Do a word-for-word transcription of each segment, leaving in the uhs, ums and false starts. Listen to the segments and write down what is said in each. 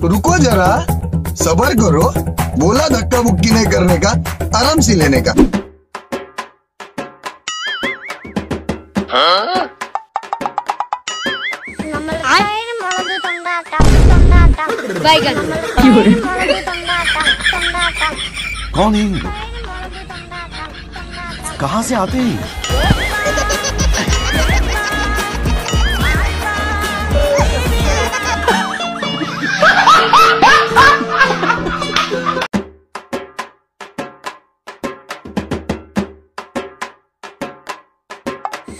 तो रुको जरा, सब्र करो। बोला धक्का मुक्की नहीं करने का, आराम से लेने का। कौन है, कहाँ से आते हैं?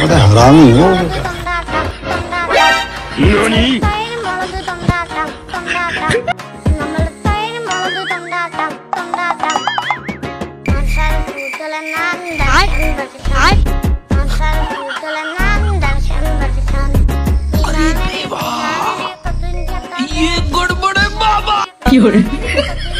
बड़ा हरामी हो। ये गड़बड़े बाबा।